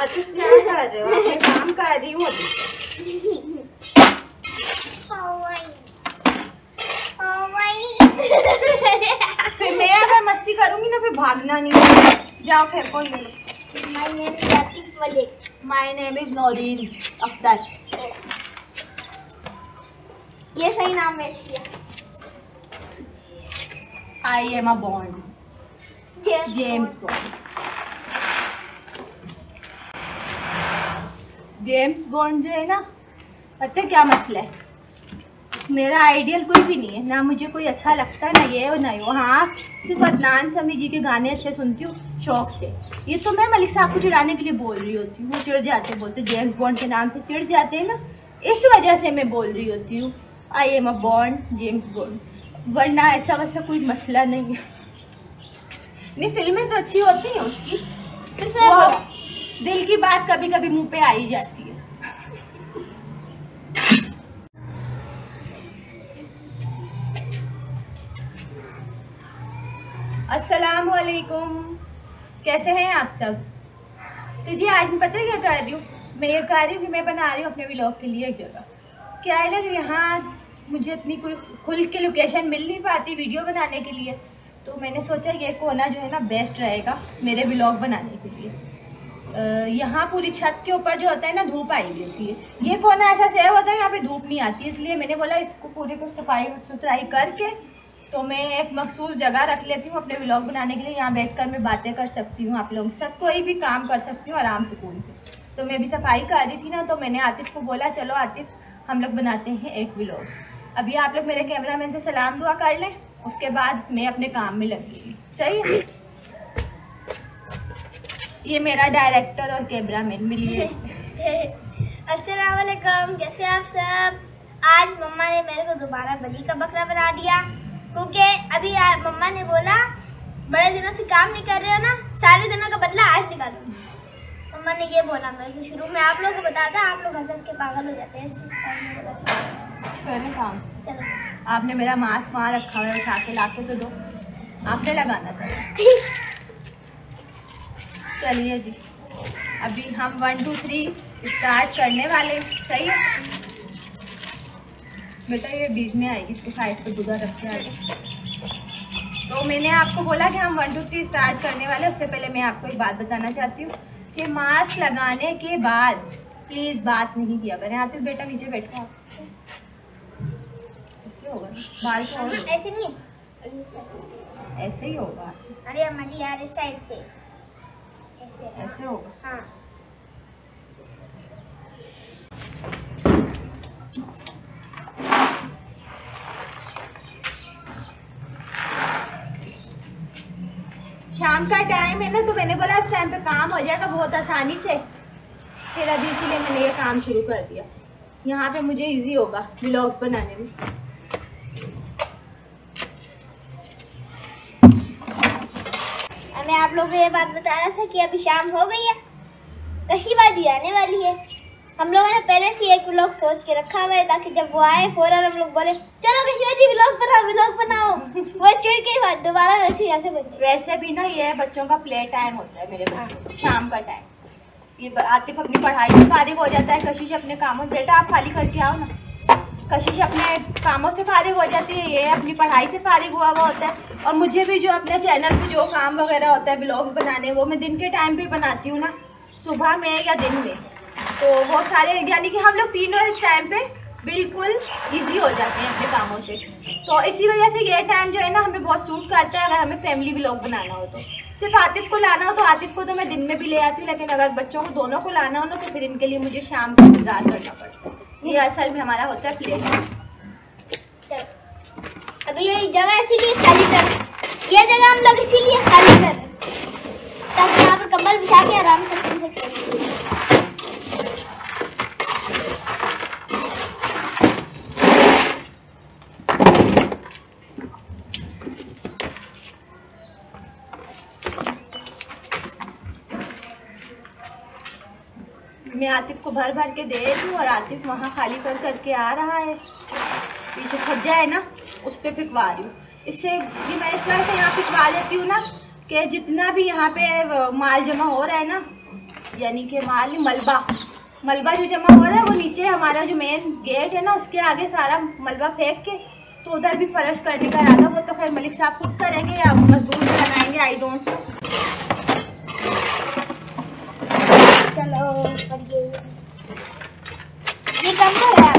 आतिफ क्या कर रहे हो? मैं काम कर रही हूँ। फिर मैं अगर मस्ती करूँगी ना फिर भागना नहीं। जाओ फेंको ये लोग। My name is Atif Malik. My name is Naureen Akhtar. ये सही नाम है इसका। I am a bond. James Bond. James Bond जो है ना, पता है क्या मसला है? मेरा आइडियल कोई भी नहीं है ना, मुझे कोई अच्छा लगता है ना ये और ना वो। हाँ, सिर्फ अदनान समी जी के गाने अच्छे सुनती हूँ शौक से। ये तो मैं मलिक साहब को चिढ़ाने के लिए बोल रही होती हूँ। चिढ़ जाते बोलते जेम्स बॉन्ड के नाम से चिढ़ जाते हैं ना, इस वजह से मैं बोल रही होती हूँ I am a bond James Bond, वरना ऐसा वैसा कोई मसला नहीं है। नहीं, फिल्में तो अच्छी होती हैं उसकी, तो सब दिल की बात कभी कभी मुंह पे आ ही जाती है। अस्सलाम वालेकुम, कैसे हैं आप सब? तो जी आज मैं पता है क्या कर रही हूँ? मैं ये कर रही हूँ कि मैं बना रही हूँ अपने व्लॉग के लिए एक जगह। क्या है ना, यहाँ मुझे अपनी कोई खुल के लोकेशन मिल नहीं पाती वीडियो बनाने के लिए, तो मैंने सोचा ये कोना जो है ना बेस्ट रहेगा मेरे व्लॉग बनाने के लिए। यहाँ पूरी छत के ऊपर जो होता है ना धूप आई हुई होती है। ये कोना ऐसा सेव होता है यहाँ पे धूप नहीं आती, इसलिए मैंने बोला इसको पूरे को सफाई सुथराई करके तो मैं एक मखसूस जगह रख लेती हूँ अपने व्लॉग बनाने के लिए। यहाँ बैठकर मैं बातें कर सकती हूँ, आप लोगों के साथ कोई भी काम कर सकती हूँ आराम से सुकून से। तो मैं भी सफाई कर रही थी ना, तो मैंने आतिफ को बोला चलो आतिफ हम लोग बनाते हैं एक व्लॉग। अभी आप लोग मेरे कैमरा मैन से सलाम दुआ कर लें, उसके बाद मैं अपने काम में लग गई। सही, ये मेरा डायरेक्टर और कैमरामैन मिली है। अस्सलाम वालेकुम, कैसे आप सब? आज मम्मा ने मेरे को दोबारा बली का बकरा बना दिया, क्योंकि अभी मम्मा ने बोला बड़े दिनों से काम नहीं कर रहे हो ना, सारे दिनों का बदला आज निकालो। मम्मा ने ये बोला मेरे को। शुरू में आप लोगों को बताता, आप लोग हंस के पागल हो जाते हैं। काम चलो, आपने मेरा मास्क वहाँ रखा हुआ है, उठा के ला के तो दो, आपने लगाना था। चलिए जी, अभी हम 1 2 3 स्टार्ट करने वाले। सही है बेटा, ये बीच में आएगी, इसको साइड पे गुदा रख के आएगी। तो मैंने आपको बोला कि हम 1 2 3 स्टार्ट करने वाले। उससे पहले मैं आपको एक बात बताना चाहती हूँ कि मास्क लगाने के बाद प्लीज़ बात नहीं किया करें। आतिफ बेटा नीचे बैठो, आप इससे होगा बाल का ऐसे नहीं, ऐसे ही होगा। अरे हमारी यार इस साइड से ऐसे होगा। हाँ। शाम का टाइम है ना, तो मैंने बोला इस टाइम पे काम हो जाएगा बहुत आसानी से, फिर अभी इसीलिए मैंने ये काम शुरू कर दिया। यहाँ पे मुझे इजी होगा व्लॉग्स बनाने में। मैं आप लोगों को ये बात बता रहा था कि अभी शाम हो गई है, कशीबाजी आने वाली है। हम लोगों ने पहले से एक व्लॉग सोच के रखा हुआ है, ताकि जब वो आए फौरन हम लोग बोले चलो कशीबाजी व्लॉग बनाओ वो चिढ़ के दोबारा वैसे ऐसे बने। वैसे भी ना ये बच्चों का प्ले टाइम होता है मेरे पास, शाम का टाइम। ये आतिफ अपनी पढ़ाई से फारिग हो जाता है, कशिश अपने कामों। बेटा आप खाली करके आओ ना। कशिश अपने कामों से फारिग हो जाती है, ये अपनी पढ़ाई से फारिग हुआ हुआ होता है। और मुझे भी जो अपने चैनल पे जो काम वगैरह होता है ब्लॉग्स बनाने, वो मैं दिन के टाइम पे बनाती हूँ ना, सुबह में या दिन में। तो वो सारे यानी कि हम लोग तीनों इस टाइम पे बिल्कुल इजी हो जाते हैं अपने कामों से। तो इसी वजह से ये टाइम जो है ना हमें बहुत सूट करता है, अगर हमें फैमिली ब्लॉग बनाना हो तो। सिर्फ आतिफ को लाना हो तो आतिफ को तो मैं दिन में भी ले आती हूँ, लेकिन अगर बच्चों को दोनों को लाना हो ना तो फिर इनके लिए मुझे शाम को इंतजार करना पड़ता है। ये असल में हमारा होता है प्ले टाइम। अभी ये जगह इसीलिए खाली कर, ये जगह हम लोग इसीलिए खाली कर ताकि यहाँ पर कंबल बिछा के आराम से खेल सकें। मैं आतिफ को भर भर के दे रही हूँ और आतिफ वहाँ खाली कर करके आ रहा है। पीछे छज्जा है ना, उस पर फिकवा रही हूँ। इससे ये मैं इस वजह से यहाँ फिकवा लेती हूँ ना कि जितना भी यहाँ पे माल जमा हो रहा है ना यानी कि हमारा लिए मलबा जो जमा हो रहा है वो नीचे हमारा जो मेन गेट है ना उसके आगे सारा मलबा फेंक के तो उधर भी फर्श करने का इरादा। वो तो खैर मलिक साहब खुद करेंगे या मजदूर लगाएंगे, आई डोंट नो। चलो ये कम तो है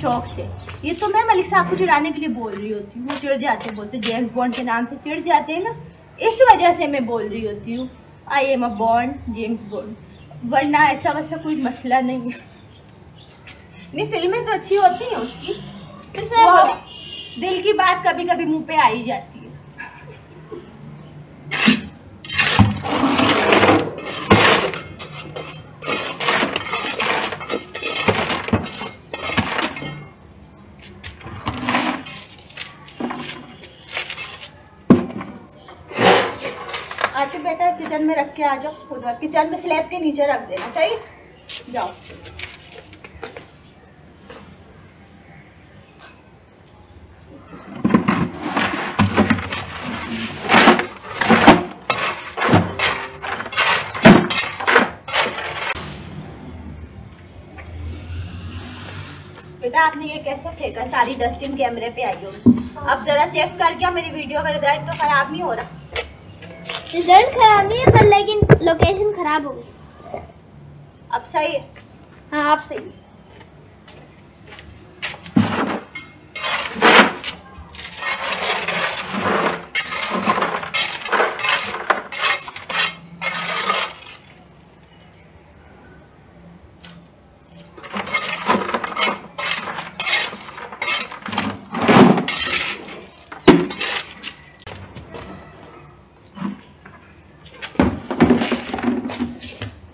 शौक से। ये तो मैं मलिक साहब को चिढ़ाने के लिए बोल रही होती हूँ, वो चिढ़ जाते, बोलते जेम्स बॉन्ड के नाम से चिढ़ जाते हैं ना, इस वजह से मैं बोल रही होती हूँ I am a bond, James Bond, वरना ऐसा वैसा कोई मसला नहीं है। नहीं फिल्में तो अच्छी होती हैं उसकी, तो दिल की बात कभी कभी मुँह पे आ ही जाती है। आतिफ बेटा किचन में रख के आ जाओ, खुद किचन में स्लैब के नीचे रख देना, सही जाओ। बेटा आपने ये कैसे फेंका, सारी डस्टिंग कैमरे पे आई होगी। अब जरा चेक करके मेरी वीडियो का रिजल्ट तो खराब नहीं हो रहा। रिजल्ट खराब नहीं है पर लेकिन लोकेशन खराब हो गई। अब सही है? हाँ अब सही है।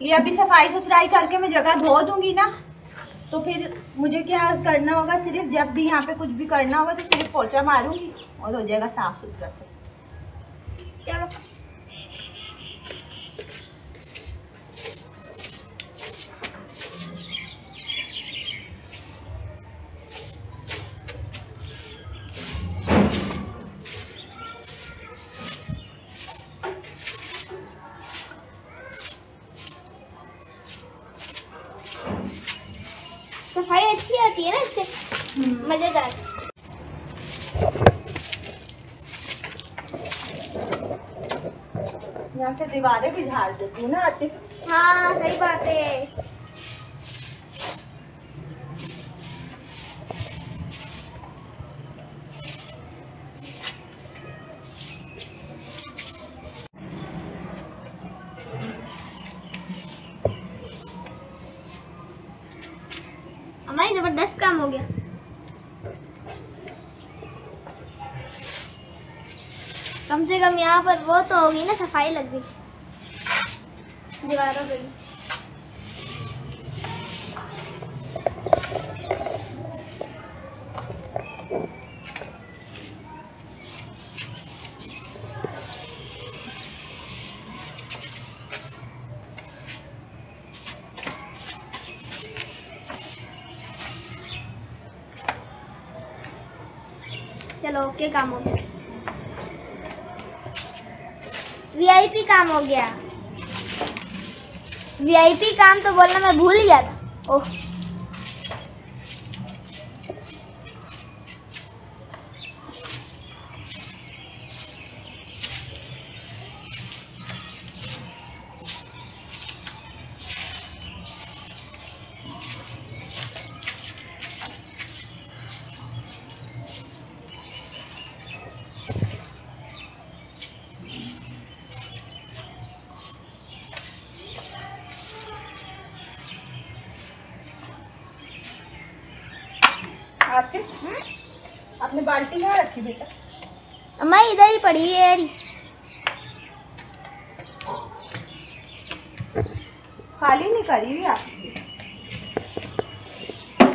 ये अभी सफाई सुथराई करके मैं जगह धो दूंगी ना, तो फिर मुझे क्या करना होगा, सिर्फ जब भी यहाँ पे कुछ भी करना होगा तो सिर्फ पोछा मारूंगी और हो जाएगा साफ सुथरा। चलो सफाई अच्छी आती है ना, इससे मजेदार। यहाँ से दीवारें भी झाड़ देती हूँ ना आतिफ। हाँ सही बात है। भाई जबरदस्त काम हो गया। कम से कम यहाँ पर वो तो होगी ना, सफाई लग गई दीवारों पे। चलो ओके काम हो गया, वीआईपी काम हो गया। वीआईपी काम तो बोलना मैं भूल गया था। ओह आपने बाल्टी कहाँ रखी बेटा? अम्मा इधर ही पड़ी है। खाली नहीं करी हुई आप?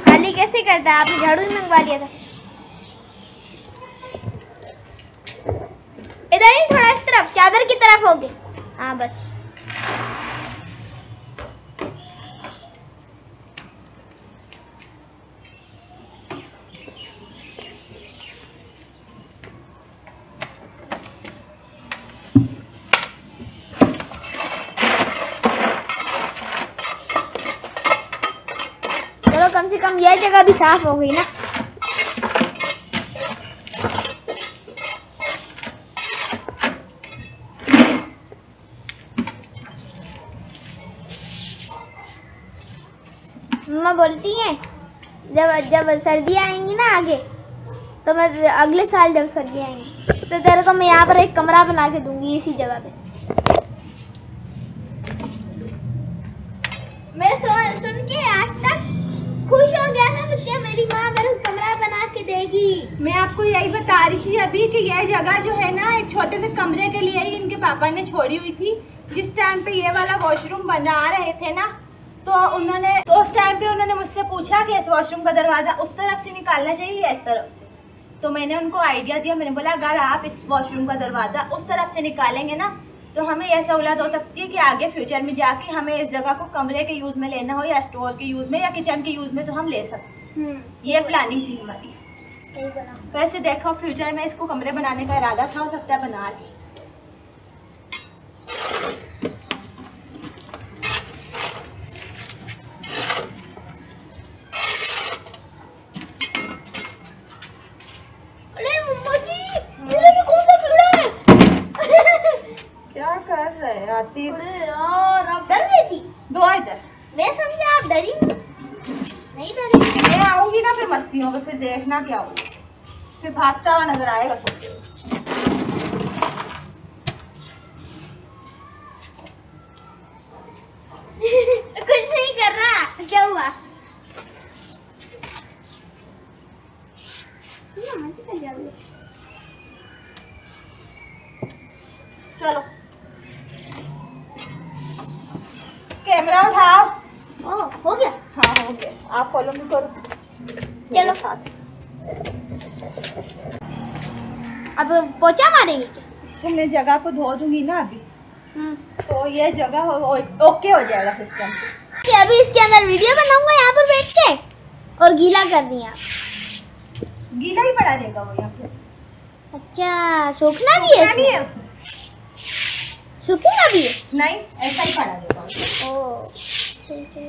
खाली ये कैसे करता है? आपने झाड़ू भी मंगवा लिया था। इधर नहीं, थोड़ा इस तरफ, चादर की तरफ होगी। हाँ बस, कम से कम यह जगह भी साफ हो गई ना। मम्मा बोलती हैं जब जब सर्दियाँ आएंगी ना आगे, तो मैं अगले साल जब सर्दियाँ आएंगी तो तेरे को मैं यहाँ पर एक कमरा बना के दूंगी इसी जगह पे। मैं सुन के आज तक खुश हो गया था मुझे, मेरी माँ मेरा कमरा बना के देगी। मैं आपको यही बता रही थी अभी कि यह जगह जो है ना एक छोटे से कमरे के लिए ही इनके पापा ने छोड़ी हुई थी। जिस टाइम पे ये वाला वॉशरूम बना रहे थे ना, तो उन्होंने उस टाइम पे उन्होंने मुझसे पूछा कि इस वॉशरूम का दरवाज़ा उस तरफ से निकालना चाहिए या इस तरफ से। तो मैंने उनको आइडिया दिया, मैंने बोला अगर आप इस वॉशरूम का दरवाज़ा उस तरफ से निकालेंगे ना, तो हमें यह सहूलत हो सकती है कि आगे फ्यूचर में जाके हमें इस जगह को कमरे के यूज़ में लेना हो या स्टोर के यूज़ में या किचन के यूज़ में, तो हम ले सकते। ये प्लानिंग थी हमारी। वैसे देखो फ्यूचर में इसको कमरे बनाने का इरादा था, हो सकता है बना लें। आप डर रही थी? दो इधर। मैं समझा आप डरी नहीं। डरी मैं आऊंगी ना, फिर मस्ती होगी, फिर देखना क्या होगा, फिर भागता हुआ नजर आएगा। कुछ नहीं कर रहा, क्या हुआ? चलो कैमरा उठाओ। हो गया? हाँ हो गया, आप फॉलो भी करो। चलो साथ। अब पोछा मारेंगे क्या? इसको मैं जगह को धो दूंगी ना अभी, तो ये जगह ओके हो जाएगा सिस्टम। कि अभी इसके अंदर वीडियो बनाऊंगा यहाँ पर बैठ के, और गीला कर दी। आप गीला ही पड़ा रहेगा वो यहाँ पे। अच्छा सूखना भी है? सूखेगा भी है? नहीं ऐसा ही पड़ा रहेगा। ओ ठीक है।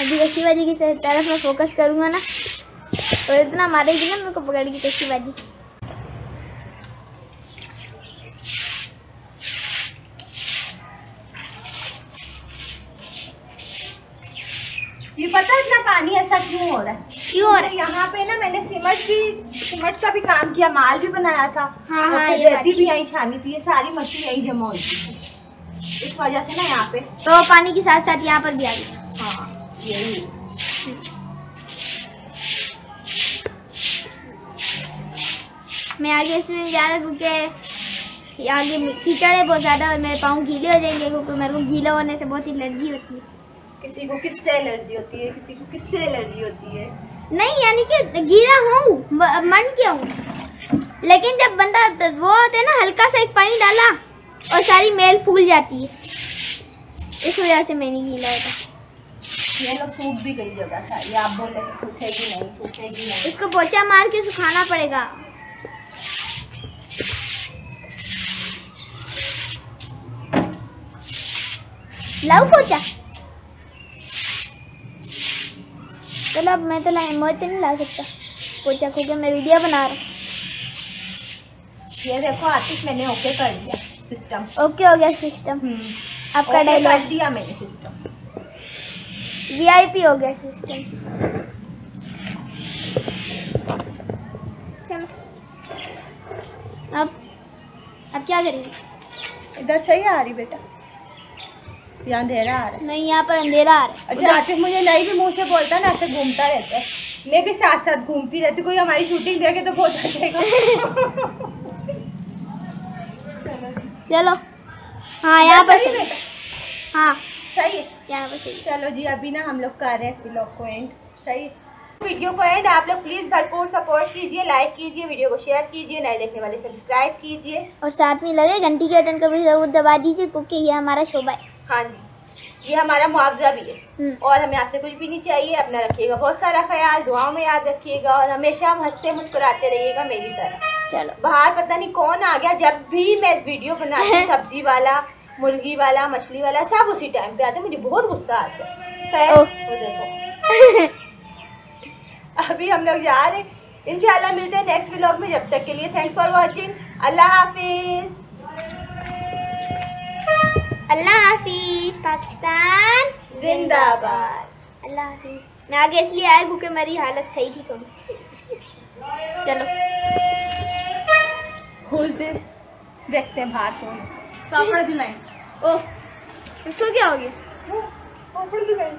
अभी कच्ची बाजी की तरफ मैं फोकस करूंगा ना, तो इतना मारेगी ना मेरे को पकड़ के कच्ची बाजी। ये पता है इतना पानी ऐसा क्यों हो रहा है? क्यों हो रहा है? यहाँ पे ना मैंने सीमेंट का भी काम किया, माल भी बनाया था। हाँ हाँ, ये रेती भी यहीं छानी थी, ये सारी मट्टी यहीं जमा हुई थी, इस वजह से ना यहाँ पे तो पानी के साथ साथ यहाँ पर भी आ गया। हाँ यही। मैं आगे इसलिए जा रहा हूँ क्योंकि आगे कीचड़ है बहुत ज़्यादा और मेरे पाँव गीले हो जाएंगे, क्योंकि मेरे को गीला होने से बहुत एलर्जी होती है। किसी को किससे एलर्जी होती है? किसी को किससे एलर्जी होती है? नहीं यानी कि गीला हूँ मन के हूँ, लेकिन जब बंदा वो होता है ना, हल्का सा एक पानी डाला और सारी मेल फूल जाती है, इस वजह से मैं नहीं गीला होता। ये लोग सूख भी गई जगह सारी। आप बोल रहे हैं सूखेगी नहीं, सूखेगी नहीं, इसको पोछा मार के सुखाना पड़ेगा। लाओ पोछा। चलो अब मैं तो नहीं ला सकता पोछा, क्योंकि मैं वीडियो बना रहा हूँ। ये देखो आतिफ, मैंने ओके कर दिया सिस्टम। ओके हो गया सिस्टम। आपका डायलॉग कर दिया मैंने सिस्टम। वीआईपी हो गया सिस्टम। चलो अब क्या करेंगे? इधर सही आ रही बेटा? अंधेरा आ रहा है? नहीं यहाँ पर अंधेरा आ रहा है। अच्छा आतिफ मुझे नहीं भी मुँह से बोलता ना, ऐसे घूमता रहता है, मैं भी साथ साथ घूमती रहती। कोई हमारी शूटिंग देखे तो बहुत अच्छा रहेगा। चलो हाँ यहाँ पर। हाँ सही है क्या बस। चलो जी अभी ना हम लोग कर रहे हैं इस ब्लॉग को एंड, सही है वीडियो को एंड। आप लोग प्लीज़ भरपूर सपोर्ट कीजिए, लाइक कीजिए, वीडियो को शेयर कीजिए, नए देखने वाले सब्सक्राइब कीजिए और साथ में लगे घंटी के बटन को भी जरूर दबा दीजिए क्योंकि ये हमारा शोभा है। हाँ जी ये हमारा मुआवजा भी है और हमें आपसे कुछ भी नहीं चाहिए। अपना रखिएगा बहुत सारा ख्याल, दुआओं में याद रखिएगा और हमेशा हंसते मुस्कुराते रहिएगा मेरी तरह। चलो बाहर पता नहीं कौन आ गया, जब भी मैं वीडियो बनाती हूँ सब्जी वाला, मुर्गी वाला, मछली वाला सब उसी टाइम पे आते हैं, मुझे बहुत गुस्सा आता है। वो देखो अभी हम लोग जा रहे हैं। इंशाल्लाह मिलते हैं नेक्स्ट व्लॉग में, जब तक के लिए थैंक्स फॉर वाचिंग। अल्लाह हाफिज। अल्लाह हाफिज। पाकिस्तान जिंदाबाद। अल्लाह हाफिज। मैं आगे इसलिए आया क्योंकि मेरी हालत सही थी कम। चलो होल्ड दिस, देखते हैं बाहर कौन पापड़ दिलाएं। ओह इसको क्या हो गया? पापड़ दिलाएं।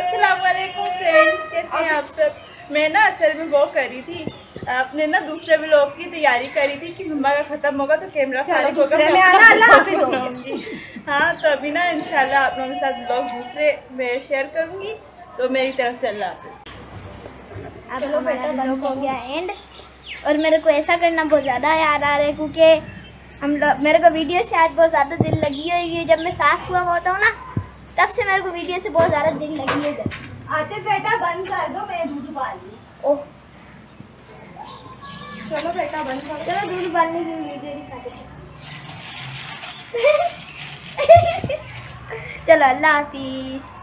अस्सलामुअलैकुम फ्रेंड्स, कैसे हैं आप सब। मैं ना असल में वो करी थी, आपने ना दूसरे व्लॉग की तैयारी करी थी कि मम्मा का ख़त्म होगा तो कैमरा खाली होगा, मैं बनाऊँगी। हाँ तो अभी ना इंशाल्लाह आप लोगों के साथ व्लॉग दूसरे में शेयर करूँगी। तो मेरी तरफ से अल्लाह हाफ़िज़। चलो बेटा व्लॉग हो गया एंड। और मेरे को ऐसा करना बहुत ज़्यादा याद आ रहा है क्योंकि हम लोग मेरे को वीडियो से आज बहुत ज़्यादा दिल लगी हुई है। जब मैं साफ हुआ होता हूँ ना तब से मेरे को वीडियो से बहुत ज़्यादा दिल लगी है। आतिफ बेटा बंद कर दो, मैं दूध उबालूँ। ओह चलो बेटा बंद कर, चलो दूध उबालने की वीडियो दिखाते हैं। चलो अल्लाह हाफिज़।